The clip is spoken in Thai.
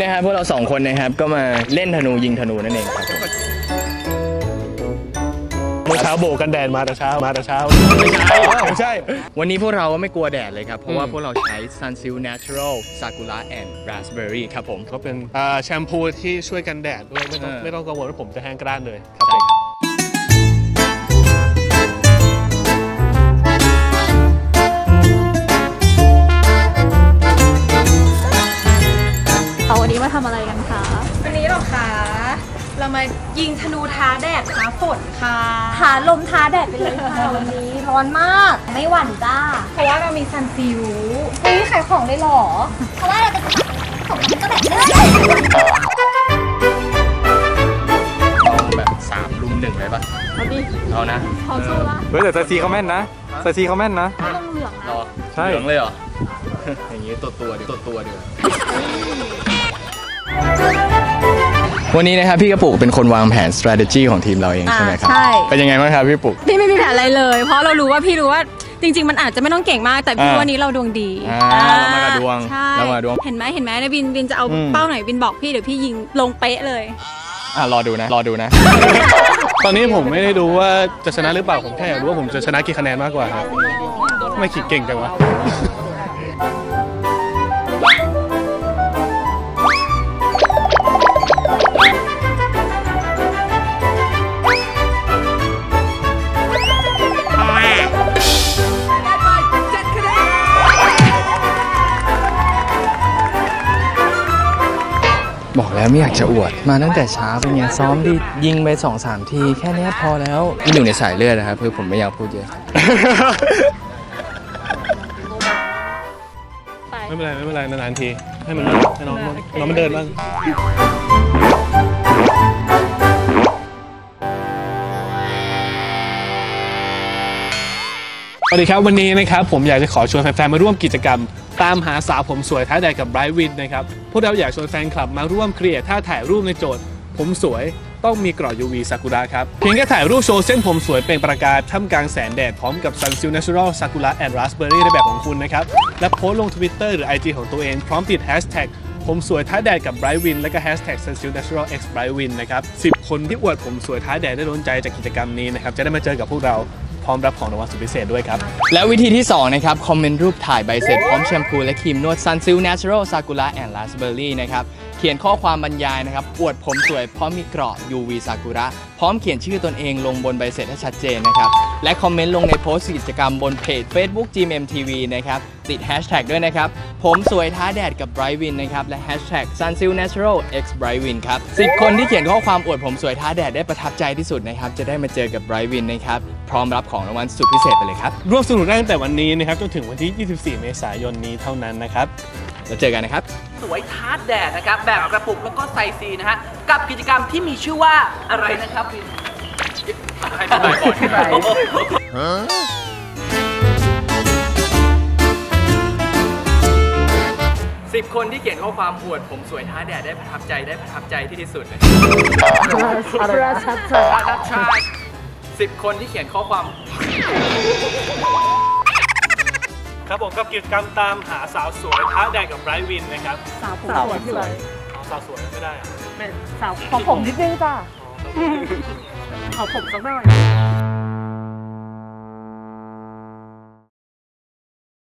นะครับพวกเรา2คนนะครับก็มาเล่นธนูยิงธนูนั่นเองครับเมื่อเช้าโบกกันแดดมาแต่เช้าไม่ใช่วันนี้พวกเราก็ไม่กลัวแดดเลยครับเพราะว่าพวกเราใช้ Sunsilk Natural Sakura and Raspberry ครับผมก็เป็นแชมพูที่ช่วยกันแดดด้วยไม่ต้องกังวลว่าผมจะแห้งกร้านเลยครับวันนี้มาทำอะไรกันคะวันนี้เราค่ะเรามายิงธนูท้าแดดท้าฝนค่ะท้าลมท้าแดดไปเลยค่ะวันนี้ร้อนมากไม่หวั่นจ้าเพราะว่าเรามีซันซิลวันนี้ขายของได้หรอเพราะว่าเราจะของก็แบบเลิศแบบ3 รุม 1เลยป่ะเอาดิเอานะพร้อมสู้ป่ะเฮ้ยแต่ซันซีเขาแม่นนะซันซีเขาแม่นนะต้องเหลืองนะใช่เหลืองเลยเหรออย่างงี้ตัวเดียววันนี้นะครับพี่กระปุกเป็นคนวางแผน strategy ของทีมเราเองใช่ไหมครับใช่เป็นยังไงบ้างครับพี่ปุกพี่ไม่มีแผนอะไรเลยเพราะเรารู้ว่าพี่รู้ว่าจริงๆมันอาจจะไม่ต้องเก่งมากแต่พี่วันนี้เราดวงดีเรามาดวงเห็นไหมนะบินจะเอาเป้าไหนบินบอกพี่เดี๋ยวพี่ยิงลงเป๊ะเลยรอดูนะตอนนี้ผมไม่ได้ดูว่าจะชนะหรือเปล่าผมแค่อยากรู้ว่าผมจะชนะกี่คะแนนมากกว่าครับไม่คิดเก่งจังวะบอกแล้วไม่อยากจะอวดมาตั้งแต่เช้าเป็นไงซ้อมดิยิงไป 2-3 ทีแค่นี้พอแล้วนี่อยู่ในสายเลือดนะครับคือผมไม่อยากพูดเยอะไม่เป็นไรนานๆทีให้มันให้น้องมันเดินบ้างสวัสดีครับวันนี้นะครับผมอยากจะขอชวนแฟนๆมาร่วมกิจกรรมตามหาสาวผมสวยท้าแดดกับ Bright Win นะครับพวกเราอยากชวนแฟนคลับมาร่วมครีเอทท่าถ่ายรูปในโจทย์ผมสวยต้องมีกรอบ UV ซากุระครับเพียงแค่ถ่ายรูปโชว์เส้นผมสวยเป็นประกาศท่ามกลางแสงแดดพร้อมกับ Sunsilk Natural Sakura and Raspberry ในแบบของคุณนะครับและโพสลง Twitter หรือ IG ของตัวเองพร้อมติด Hashtag ผมสวยท้าแดดกับ Bright Win และก็ Hashtag Sunsilk Natural X Bright Win นะครับ10 คนที่อวดผมสวยท้าแดดได้ล้นใจจากกิจกรรมนี้นะครับจะได้มาเจอกับพวกเราพร้อมรับของรางวัลสุดพิเศษด้วยครับและวิธีที่2นะครับคอมเมนต์รูปถ่ายใบเสร็จพร้อมแชมพูและครีมนวด Sunsilk Natural Sakura and Raspberry นะครับเขียนข้อความบรรยายนะครับอวดผมสวยพร้อมมีกรอบ UV ซากุระพร้อมเขียนชื่อตนเองลงบนใบเสร็จให้ชัดเจนนะครับและคอมเมนต์ลงในโพสต์กิจกรรมบนเพจ Facebook GMM TV นะครับติด Hashtag ด้วยนะครับผมสวยท้าแดดกับ Bright Win นะครับและ Hashtag Sunsilk Natural X Bright Win ครับ10 คนที่เขียนข้อความอวดผมสวยท้าแดดได้ประทับใจที่สุดนะครับจะได้มาเจอกับ Bright Win นะครับพร้อมรับของรางวัลสุดพิเศษไปเลยครับร่วมสนุกได้ตั้งแต่วันนี้นะครับจนถึงวันที่ 24 เมษายนนี้เท่านั้นนะครับแล้วเจอกันนะครับสวยท้าแดดนะครับแบบกระปุกแล้วก็ใส่ซีนะฮะกับกิจกรรมที่มีชื่อว่าอะไรนะครับวิน10 คนที่เขียนข้อความอวดผมสวยท้าแดดได้ประทับใจที่สุดนะ10 คนที่เขียนข้อความครับผมกับกิจกรรมตามหาสาวสวยท้าแดดกับ Bright Win นะครับสาวสวยสาวสวยไม่ได้อะสาวขอผมนิดนึงจ้ะขอผมสักหน่อย